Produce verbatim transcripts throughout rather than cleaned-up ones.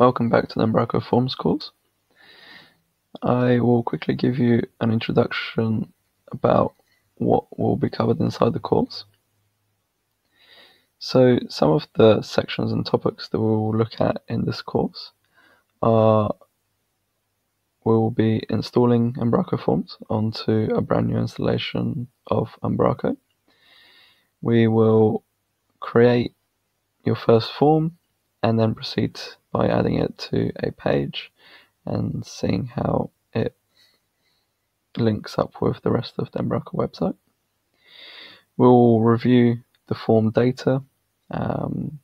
Welcome back to the Umbraco Forms course. I will quickly give you an introduction about what will be covered inside the course. So some of the sections and topics that we will look at in this course are we will be installing Umbraco Forms onto a brand new installation of Umbraco. We will create your first form and then proceed by adding it to a page and seeing how it links up with the rest of the Umbraco website. We'll review the form data um,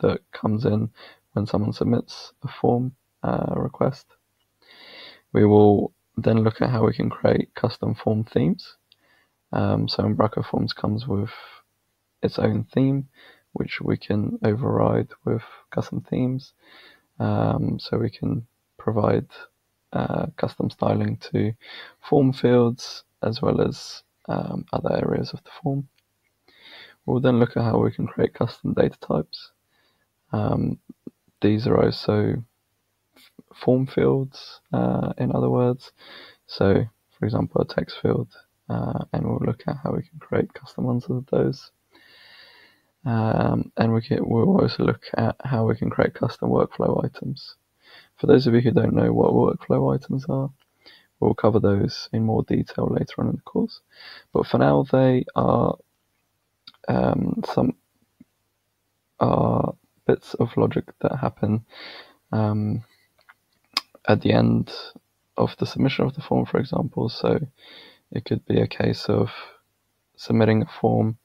that comes in when someone submits a form uh, request. We will then look at how we can create custom form themes. Um, so Umbraco Forms comes with its own theme, which we can override with custom themes. Um, so we can provide uh, custom styling to form fields as well as um, other areas of the form. We'll then look at how we can create custom data types. Um, these are also form fields, uh, in other words. So, for example, a text field, uh, and we'll look at how we can create custom ones of those. Um, and we can, we'll also look at how we can create custom workflow items. For those of you who don't know what workflow items are, we'll cover those in more detail later on in the course. But for now, they are um, some are bits of logic that happen um, at the end of the submission of the form, for example. So it could be a case of submitting a form,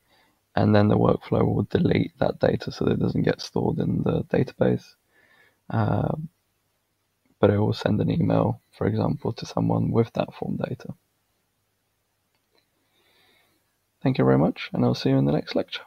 and then the workflow will delete that data so that it doesn't get stored in the database. Um, but it will send an email, for example, to someone with that form data. Thank you very much, and I'll see you in the next lecture.